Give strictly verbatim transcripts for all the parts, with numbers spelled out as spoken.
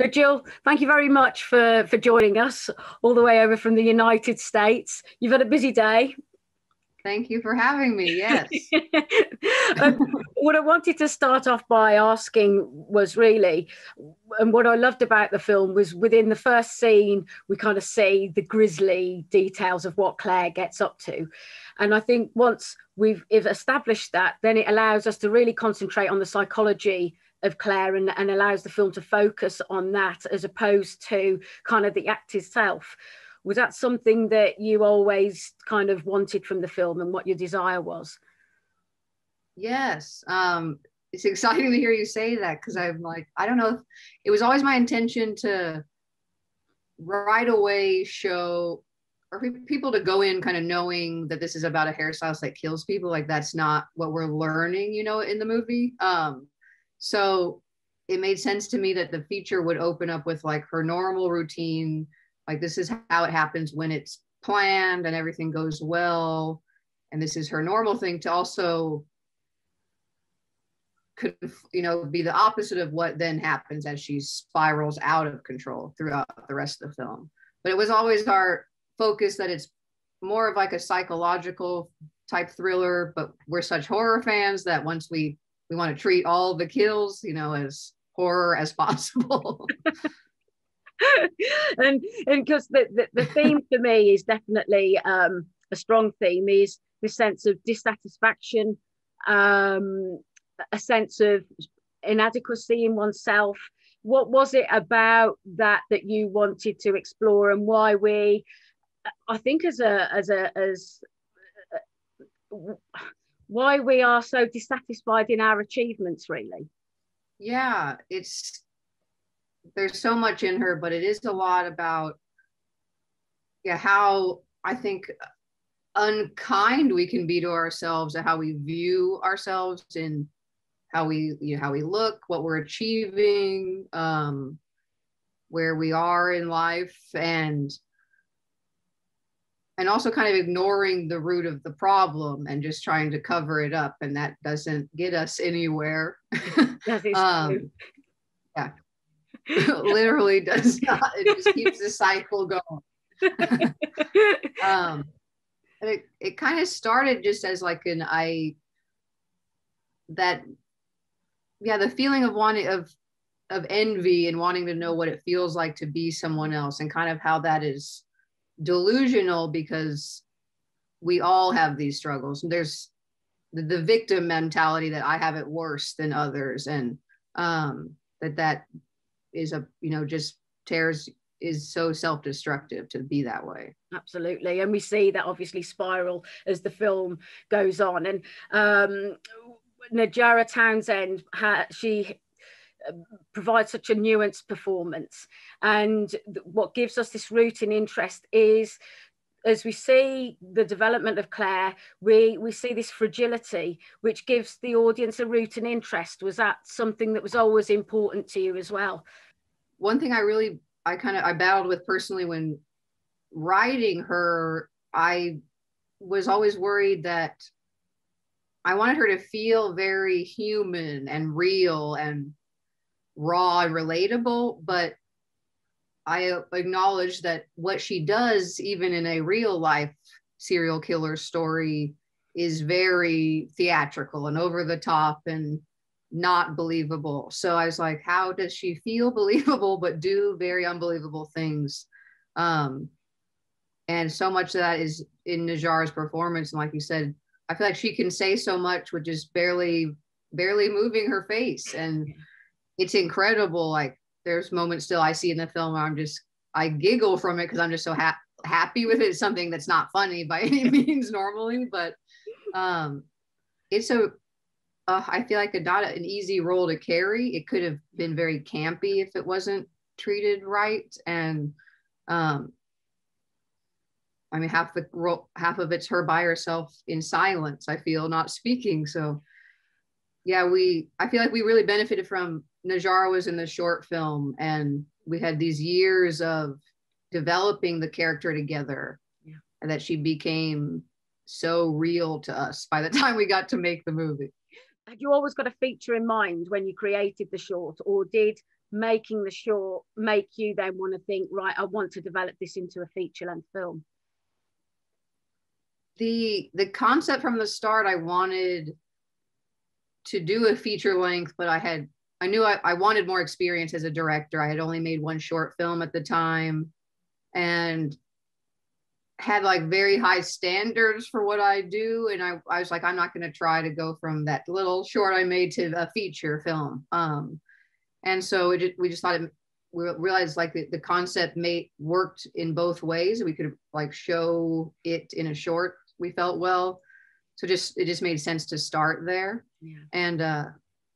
So Jill, thank you very much for, for joining us all the way over from the United States. You've had a busy day. Thank you for having me, yes. um, what I wanted to start off by asking was really, and what I loved about the film was within the first scene, we kind of see the grisly details of what Claire gets up to. And I think once we've established that, then it allows us to really concentrate on the psychology of Claire and, and allows the film to focus on that as opposed to kind of the act itself. Was that something that you always kind of wanted from the film and what your desire was? Yes. Um, it's exciting to hear you say that because I'm like, I don't know. If, it was always my intention to right away show or people to go in kind of knowing that this is about a hairstylist that kills people. Like that's not what we're learning, you know, in the movie. Um, so it made sense to me that the feature would open up with like her normal routine. Like this is how it happens when it's planned and everything goes well. And this is her normal thing to also could, you know, be the opposite of what then happens as she spirals out of control throughout the rest of the film. But it was always our focus that it's more of like a psychological type thriller, but we're such horror fans that once we, we want to treat all the kills, you know, as horror as possible. and and because the, the, the theme for me is definitely um, a strong theme is the sense of dissatisfaction, um, a sense of inadequacy in oneself. What was it about that that you wanted to explore, and why we, I think as a, as a, as uh, why we are so dissatisfied in our achievements really? Yeah, it's, there's so much in her, but it is a lot about, yeah, how I think unkind we can be to ourselves and how we view ourselves and how we, you know, how we look, what we're achieving, um, where we are in life, and, and also kind of ignoring the root of the problem and just trying to cover it up. And that doesn't get us anywhere. That is um, true. Yeah. Literally does not. It just keeps the cycle going. um, and it it kind of started just as like an I that yeah the feeling of wanting of of envy and wanting to know what it feels like to be someone else, and kind of how that is delusional because we all have these struggles. And there's the, the victim mentality that I have it worse than others, and um, that that. is a, you know, just tears is so self-destructive to be that way. Absolutely. And we see that obviously spiral as the film goes on. And um, Najarra Townsend, ha she provides such a nuanced performance. And what gives us this root in interest is, as we see the development of Claire, we, we see this fragility, which gives the audience a root and interest. Was that something that was always important to you as well? One thing I really, I kind of, I battled with personally when writing her, I was always worried that I wanted her to feel very human and real and raw and relatable, but I acknowledge that what she does, even in a real life serial killer story, is very theatrical and over the top and not believable. So I was like, how does she feel believable, but do very unbelievable things? Um, and so much of that is in Najarra's performance. And like you said, I feel like she can say so much with just barely, barely moving her face. And it's incredible. Like, there's moments still I see in the film where I'm just, I giggle from it because I'm just so ha happy with it. It's something that's not funny by any means normally, but um, it's a, uh, I feel like a not an easy role to carry. It could have been very campy if it wasn't treated right. And um, I mean, half the role, half of it's her by herself in silence, I feel, not speaking. So yeah, we, I feel like we really benefited from Najarra was in the short film, and we had these years of developing the character together, yeah. And that she became so real to us by the time we got to make the movie. had you always got a feature in mind when you created the short, or did making the short make you then want to think, right, I want to develop this into a feature-length film? The, the concept from the start, I wanted to do a feature length, but I had, I knew I, I wanted more experience as a director. I had only made one short film at the time and had like very high standards for what I do. And I, I was like, I'm not going to try to go from that little short I made to a feature film. Um, and so it just, we just thought, it, we realized like the, the concept made, worked in both ways. We could like show it in a short, we felt well. So just, it just made sense to start there. Yeah. And uh,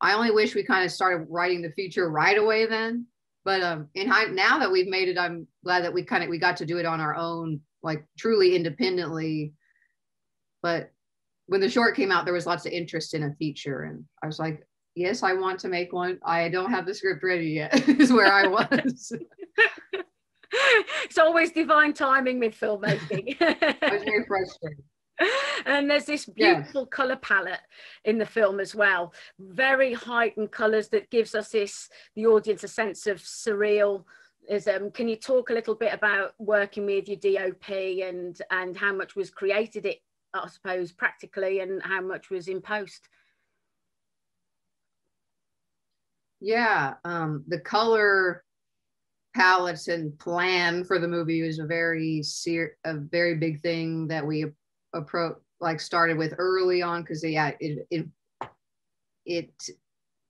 I only wish we kind of started writing the feature right away then. But um, in high, now that we've made it, I'm glad that we kind of, we got to do it on our own, like truly independently. But when the short came out, there was lots of interest in a feature. And I was like, yes, I want to make one. I don't have the script ready yet, is where I was. It's always divine timing with filmmaking. I was very frustrated. And there's this beautiful yeah. color palette in the film as well, very heightened colors that gives us this, the audience, a sense of surreal. Um, can you talk a little bit about working with your D O P and and how much was created, it I suppose practically, and how much was in post? Yeah, um, the color palettes and plan for the movie was a very ser a very big thing that we approach like started with early on, because yeah, it it it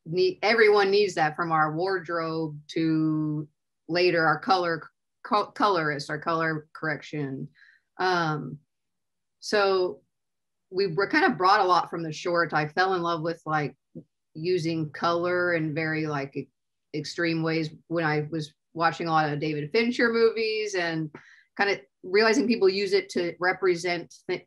need everyone needs that, from our wardrobe to later our color co colorist, our color correction. Um, so we were kind of brought a lot from the short. I fell in love with like using color in very like e extreme ways when I was watching a lot of David Fincher movies, and kind of realizing people use it to represent th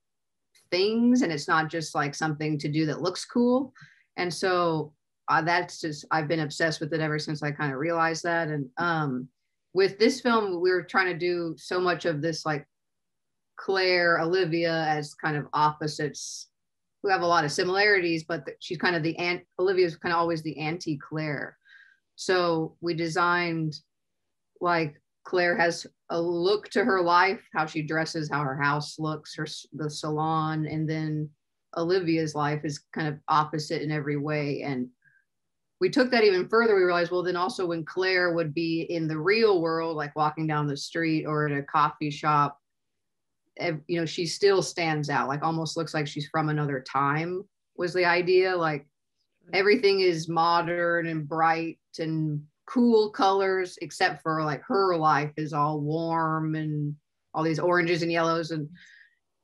things, and it's not just like something to do that looks cool. And so Uh, that's just, I've been obsessed with it ever since I kind of realized that. And um, with this film, we were trying to do so much of this, like Claire, Olivia as kind of opposites who have a lot of similarities, but the, she's kind of the aunt, Olivia's kind of always the anti-Claire. So we designed like Claire has a look to her life, how she dresses, how her house looks, her the salon, and then Olivia's life is kind of opposite in every way. And we took that even further. We realized, well, then also when Claire would be in the real world, like walking down the street or at a coffee shop, you know, she still stands out, like almost looks like she's from another time, was the idea. Like everything is modern and bright and cool colors, except for like her life is all warm and all these oranges and yellows. And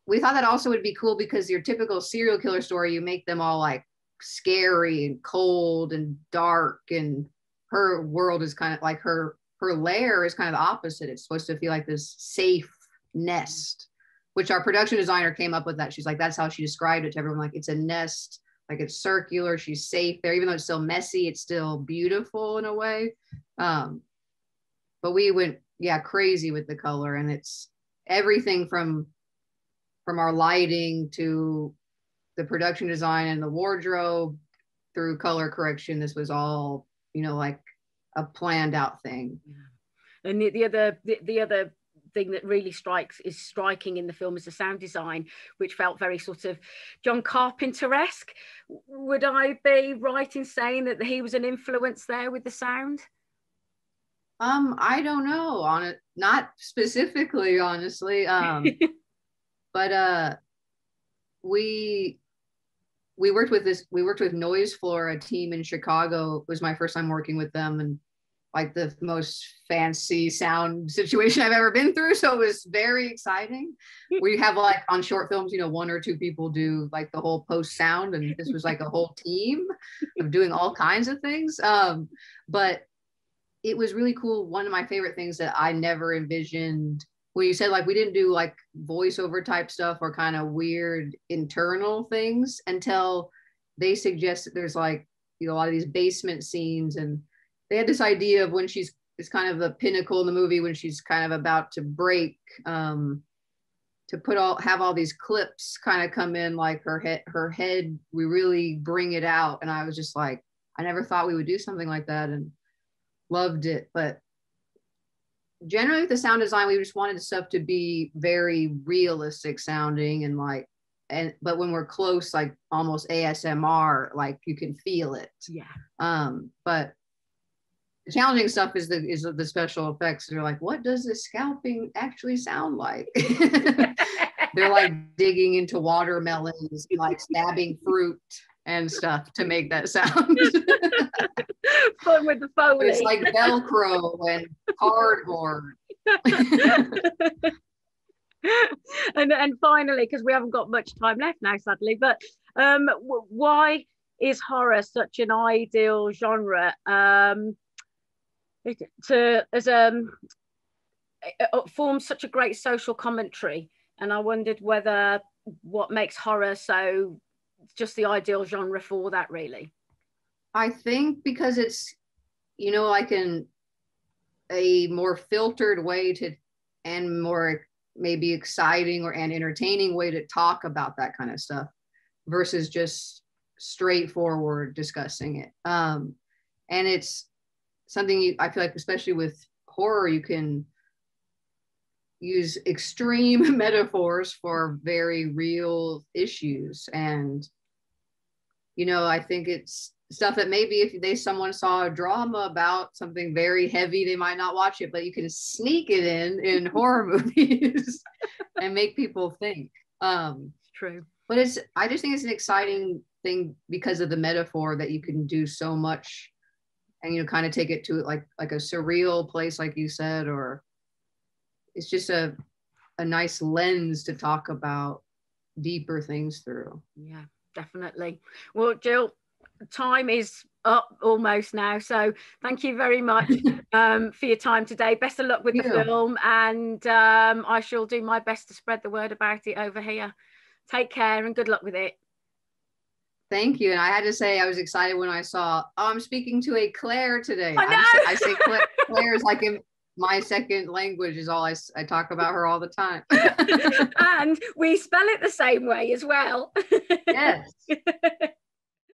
we thought that also would be cool, because your typical serial killer story, you make them all like scary and cold and dark, and her world is kind of like her her lair is kind of the opposite. It's supposed to feel like this safe nest, which our production designer came up with that. She's like, that's how she described it to everyone, like it's a nest, like it's circular, she's safe there, even though it's still messy, it's still beautiful in a way. Um but we went yeah crazy with the color, and it's everything from from our lighting to the production design and the wardrobe through color correction. This was all, you know, like a planned out thing. Yeah. And the, the other, the, the other thing that really strikes is striking in the film is the sound design, which felt very sort of John Carpenter-esque. Would I be right in saying that he was an influence there with the sound? Um, I don't know on it, not specifically, honestly. Um, but, uh, we, We worked with this, we worked with Noise Floor, a team in Chicago. It was my first time working with them, and like the most fancy sound situation I've ever been through. So it was very exciting. We have like on short films, you know, one or two people do like the whole post sound, and this was like a whole team of doing all kinds of things. Um, but it was really cool. One of my favorite things that I never envisioned, when you said like we didn't do like voiceover type stuff or kind of weird internal things, until they suggested there's like, you know, a lot of these basement scenes, and they had this idea of when she's, it's kind of the pinnacle in the movie, when she's kind of about to break, um, to put all, have all these clips kind of come in, like her head, her head, we really bring it out. And I was just like, I never thought we would do something like that, and loved it. But generally with the sound design, we just wanted the stuff to be very realistic sounding, and like, and, but when we're close, like almost A S M R, like you can feel it. Yeah. Um, but the challenging stuff is the, is the special effects. They're like, what does this scalping actually sound like? They're like digging into watermelons, like stabbing fruit and stuff to make that sound. Fun with the Foley. It's like Velcro and cardboard. and and finally, because we haven't got much time left now, sadly, but um, why is horror such an ideal genre? Um, to as um, it forms such a great social commentary, and I wondered whether what makes horror so just the ideal genre for that, really. I think because it's, you know, like in a more filtered way to, and more maybe exciting or an entertaining way to talk about that kind of stuff versus just straightforward discussing it. Um, and it's something you, I feel like, especially with horror, you can use extreme metaphors for very real issues. And, you know, I think it's stuff that maybe if they someone saw a drama about something very heavy, they might not watch it, but you can sneak it in in horror movies and make people think. Um, True. But it's, I just think it's an exciting thing because of the metaphor that you can do so much, and, you know, kind of take it to like, like a surreal place, like you said, or it's just a, a nice lens to talk about deeper things through. Yeah, definitely. Well, Jill, time is up almost now, so thank you very much um for your time today. Best of luck with the film, and um I shall do my best to spread the word about it over here. Take care and good luck with it. Thank you. And I had to say, I was excited when I saw, oh, I'm speaking to a Claire today. I, know. I say Claire, Claire is like in my second language, is all I, I talk about her all the time. And we spell it the same way as well. Yes.